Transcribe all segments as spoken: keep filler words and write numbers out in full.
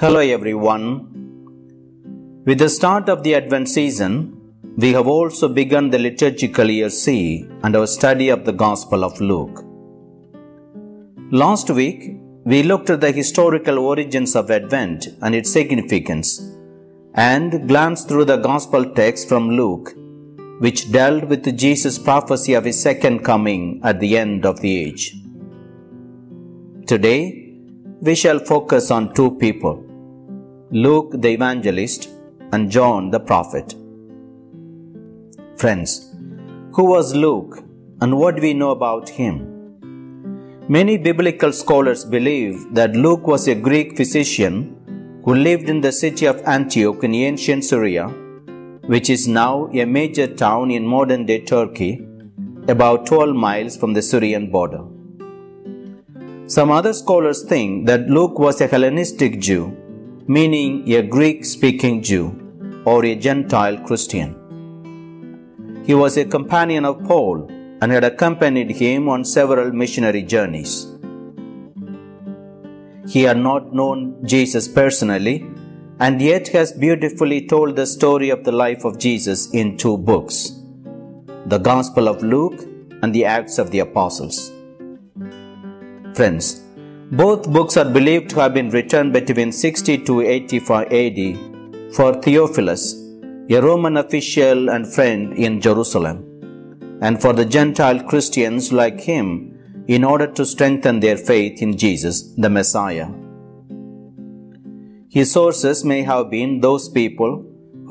Hello everyone. With the start of the Advent season, we have also begun the liturgical year C and our study of the Gospel of Luke. Last week, we looked at the historical origins of Advent and its significance and glanced through the Gospel text from Luke, which dealt with Jesus' prophecy of his second coming at the end of the age. Today, we shall focus on two people, Luke the evangelist and John the prophet. Friends, who was Luke and what do we know about him? Many biblical scholars believe that Luke was a Greek physician who lived in the city of Antioch in ancient Syria, which is now a major town in modern-day Turkey, about twelve miles from the Syrian border. Some other scholars think that Luke was a Hellenistic Jew, meaning a Greek-speaking Jew or a Gentile Christian. He was a companion of Paul and had accompanied him on several missionary journeys. He had not known Jesus personally and yet has beautifully told the story of the life of Jesus in two books, the Gospel of Luke and the Acts of the Apostles. Friends, both books are believed to have been written between sixty to eighty-five A D for Theophilus, a Roman official and friend in Jerusalem, and for the Gentile Christians like him in order to strengthen their faith in Jesus, the Messiah. His sources may have been those people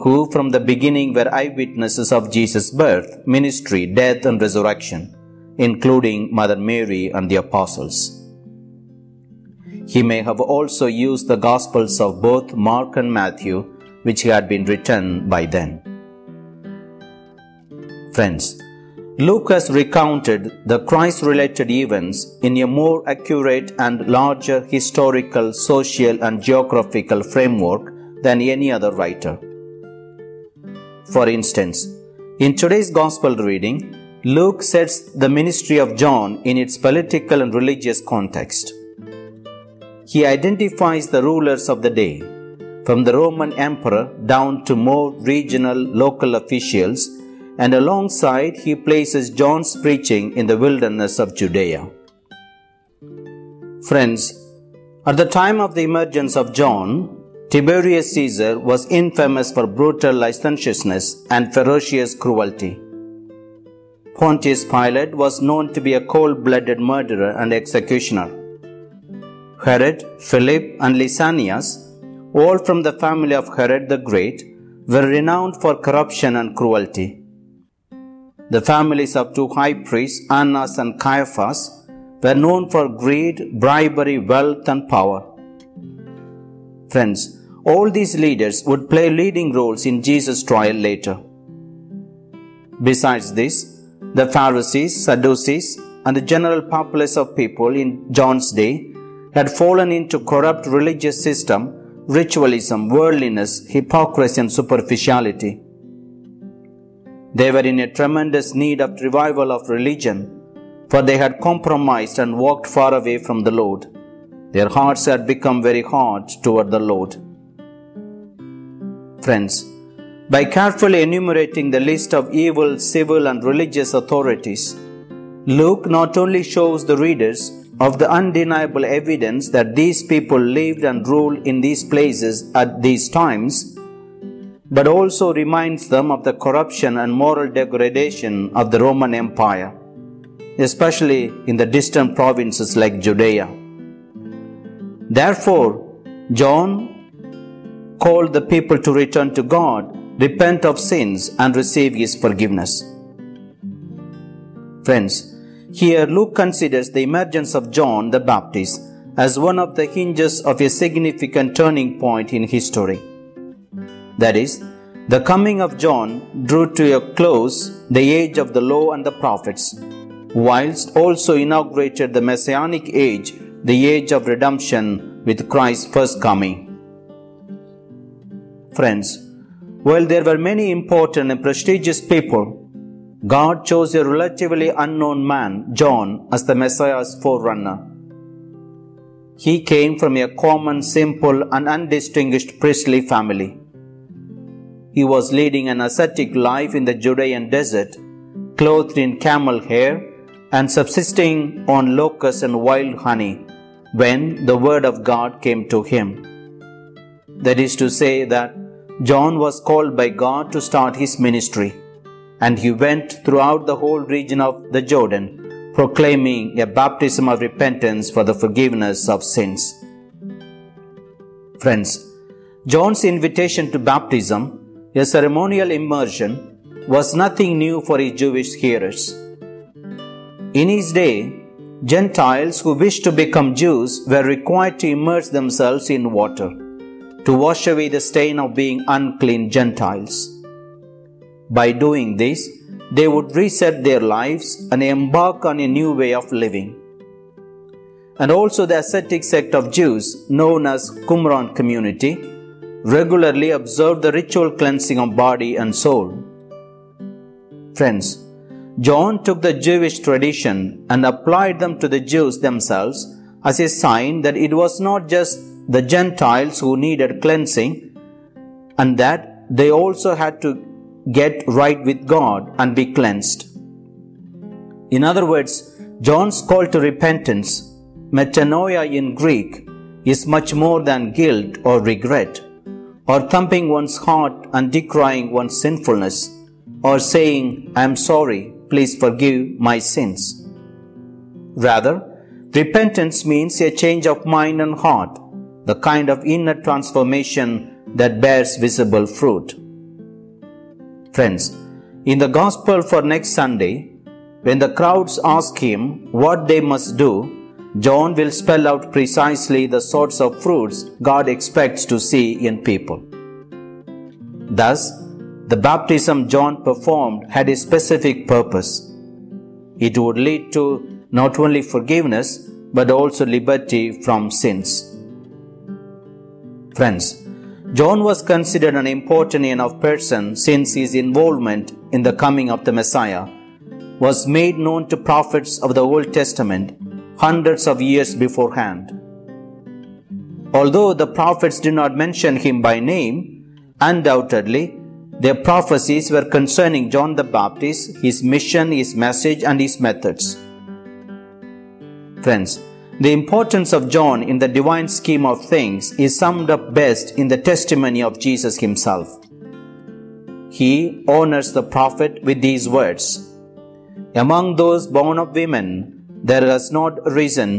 who from the beginning were eyewitnesses of Jesus' birth, ministry, death and resurrection, including Mother Mary and the Apostles. He may have also used the Gospels of both Mark and Matthew, which had been written by then. Friends, Luke has recounted the Christ-related events in a more accurate and larger historical, social and geographical framework than any other writer. For instance, in today's Gospel reading, Luke sets the ministry of John in its political and religious context. He identifies the rulers of the day, from the Roman emperor down to more regional local officials, and alongside he places John's preaching in the wilderness of Judea. Friends, at the time of the emergence of John, Tiberius Caesar was infamous for brutal licentiousness and ferocious cruelty. Pontius Pilate was known to be a cold-blooded murderer and executioner. Herod, Philip and Lysanias, all from the family of Herod the Great, were renowned for corruption and cruelty. The families of two high priests, Annas and Caiaphas, were known for greed, bribery, wealth and power. Friends, all these leaders would play leading roles in Jesus' trial later. Besides this, the Pharisees, Sadducees, and the general populace of people in John's day had fallen into corrupt religious system, ritualism, worldliness, hypocrisy, and superficiality. They were in a tremendous need of revival of religion, for they had compromised and walked far away from the Lord. Their hearts had become very hard toward the Lord. Friends, by carefully enumerating the list of evil civil and religious authorities, Luke not only shows the readers of the undeniable evidence that these people lived and ruled in these places at these times, but also reminds them of the corruption and moral degradation of the Roman Empire, especially in the distant provinces like Judea. Therefore, John called the people to return to God, repent of sins and receive His forgiveness. Friends, here Luke considers the emergence of John the Baptist as one of the hinges of a significant turning point in history. That is, the coming of John drew to a close the age of the law and the prophets, whilst also inaugurated the Messianic age, the age of redemption with Christ's first coming. Friends, while there were many important and prestigious people, God chose a relatively unknown man, John, as the Messiah's forerunner. He came from a common, simple, and undistinguished priestly family. He was leading an ascetic life in the Judean desert, clothed in camel hair and subsisting on locusts and wild honey, when the word of God came to him. That is to say that John was called by God to start his ministry, and he went throughout the whole region of the Jordan, proclaiming a baptism of repentance for the forgiveness of sins. Friends, John's invitation to baptism, a ceremonial immersion, was nothing new for his Jewish hearers. In his day, Gentiles who wished to become Jews were required to immerse themselves in water, to wash away the stain of being unclean Gentiles. By doing this, they would reset their lives and embark on a new way of living. And also the ascetic sect of Jews, known as Qumran community, regularly observed the ritual cleansing of body and soul. Friends, John took the Jewish tradition and applied them to the Jews themselves as a sign that it was not just the Gentiles who needed cleansing, and that they also had to get right with God and be cleansed. In other words, John's call to repentance, metanoia in Greek, is much more than guilt or regret, or thumping one's heart and decrying one's sinfulness, or saying, "I am sorry, please forgive my sins." Rather, repentance means a change of mind and heart, the kind of inner transformation that bears visible fruit. Friends, in the Gospel for next Sunday, when the crowds ask him what they must do, John will spell out precisely the sorts of fruits God expects to see in people. Thus, the baptism John performed had a specific purpose. It would lead to not only forgiveness, but also liberty from sins. Friends, John was considered an important enough person since his involvement in the coming of the Messiah was made known to prophets of the Old Testament hundreds of years beforehand. Although the prophets did not mention him by name, undoubtedly their prophecies were concerning John the Baptist, his mission, his message, and his methods. Friends, the importance of John in the divine scheme of things is summed up best in the testimony of Jesus himself. He honors the prophet with these words, "Among those born of women, there has not arisen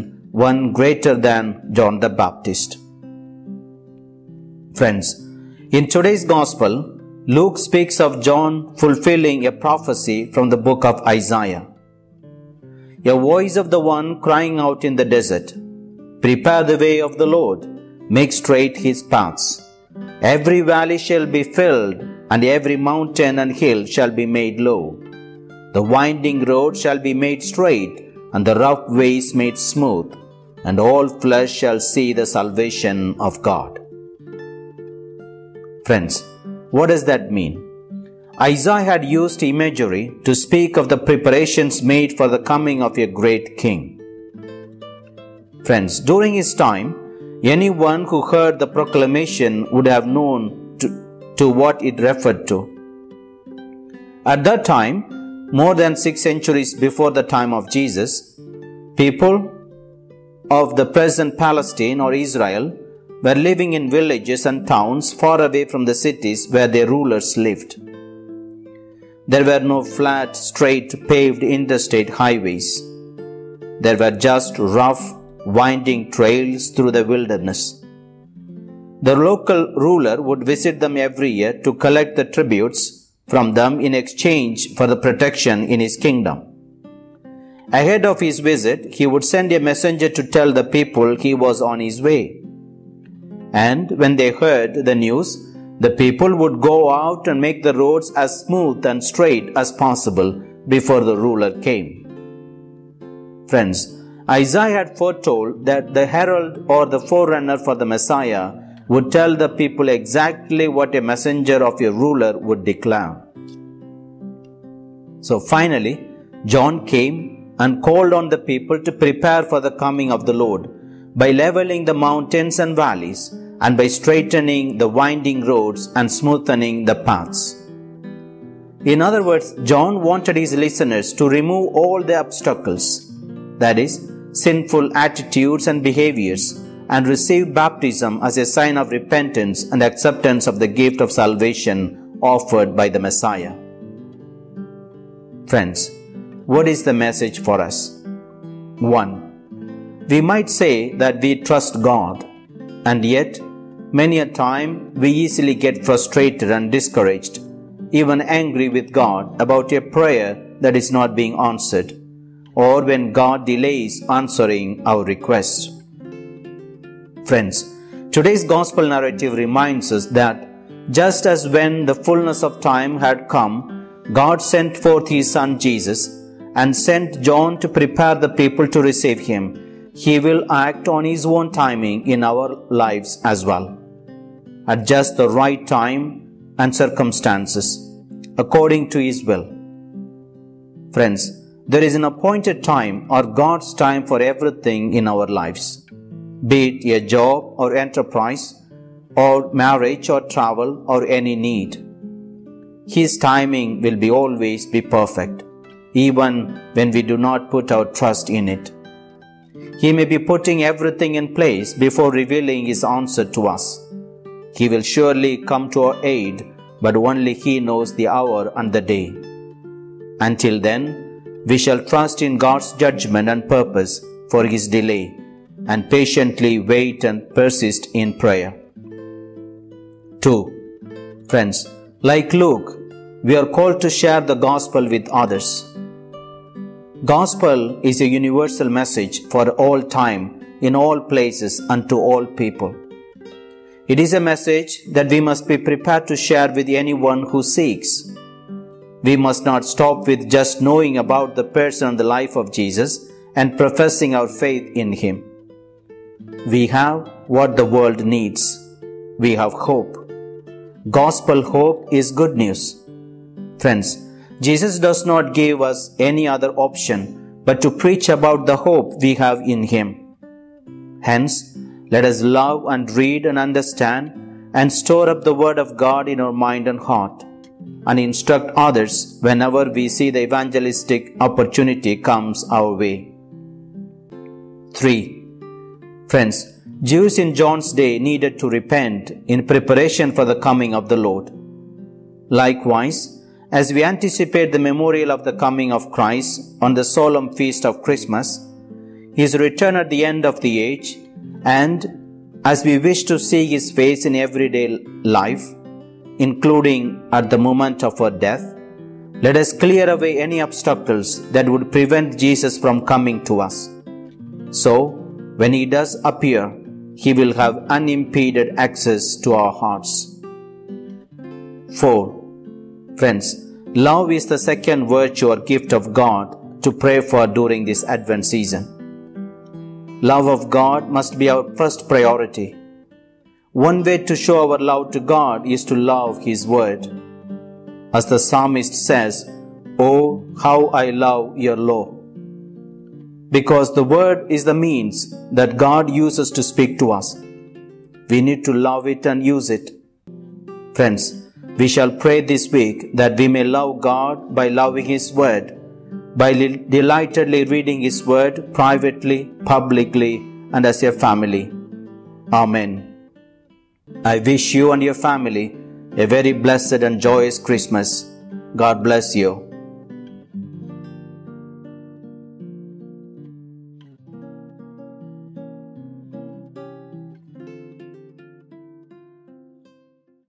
one greater than John the Baptist." Friends, in today's Gospel, Luke speaks of John fulfilling a prophecy from the book of Isaiah. "A voice of the one crying out in the desert, 'Prepare the way of the Lord, make straight his paths. Every valley shall be filled, and every mountain and hill shall be made low. The winding road shall be made straight, and the rough ways made smooth, and all flesh shall see the salvation of God.'" Friends, what does that mean? Isaiah had used imagery to speak of the preparations made for the coming of a great king. Friends, during his time, anyone who heard the proclamation would have known to, to what it referred to. At that time, more than six centuries before the time of Jesus, people of the present Palestine or Israel were living in villages and towns far away from the cities where their rulers lived. There were no flat, straight, paved interstate highways. There were just rough, winding trails through the wilderness. The local ruler would visit them every year to collect the tributes from them in exchange for the protection in his kingdom. Ahead of his visit, he would send a messenger to tell the people he was on his way. And when they heard the news, the people would go out and make the roads as smooth and straight as possible before the ruler came. Friends, Isaiah had foretold that the herald or the forerunner for the Messiah would tell the people exactly what a messenger of a ruler would declare. So finally, John came and called on the people to prepare for the coming of the Lord by leveling the mountains and valleys, and by straightening the winding roads and smoothening the paths. In other words, John wanted his listeners to remove all the obstacles, that is, sinful attitudes and behaviors, and receive baptism as a sign of repentance and acceptance of the gift of salvation offered by the Messiah. Friends, what is the message for us? One, we might say that we trust God, and yet, many a time we easily get frustrated and discouraged, even angry with God about a prayer that is not being answered, or when God delays answering our requests. Friends, today's gospel narrative reminds us that just as when the fullness of time had come, God sent forth His Son Jesus and sent John to prepare the people to receive Him, He will act on His own timing in our lives as well, at just the right time and circumstances, according to His will. Friends, there is an appointed time or God's time for everything in our lives. Be it a job or enterprise or marriage or travel or any need. His timing will be always be perfect, even when we do not put our trust in it. He may be putting everything in place before revealing His answer to us. He will surely come to our aid, but only He knows the hour and the day. Until then, we shall trust in God's judgment and purpose for His delay, and patiently wait and persist in prayer. Two, friends, like Luke, we are called to share the gospel with others. Gospel is a universal message for all time, in all places, and to all people. It is a message that we must be prepared to share with anyone who seeks. We must not stop with just knowing about the person and the life of Jesus and professing our faith in Him. We have what the world needs. We have hope. Gospel hope is good news. Friends, Jesus does not give us any other option but to preach about the hope we have in Him. Hence, let us love and read and understand and store up the Word of God in our mind and heart, and instruct others whenever we see the evangelistic opportunity comes our way. Three. Friends, Jews in John's day needed to repent in preparation for the coming of the Lord. Likewise, as we anticipate the memorial of the coming of Christ on the solemn feast of Christmas, His return at the end of the age, and as we wish to see His face in everyday life, including at the moment of our death, let us clear away any obstacles that would prevent Jesus from coming to us. So, when He does appear, He will have unimpeded access to our hearts. Four. Friends, love is the second virtue or gift of God to pray for during this Advent season. Love of God must be our first priority. One way to show our love to God is to love His Word. As the psalmist says, "Oh, how I love your law." Because the Word is the means that God uses to speak to us. We need to love it and use it. Friends, we shall pray this week that we may love God by loving His Word, by delightedly reading His Word privately, publicly, and as a family. Amen. I wish you and your family a very blessed and joyous Christmas. God bless you.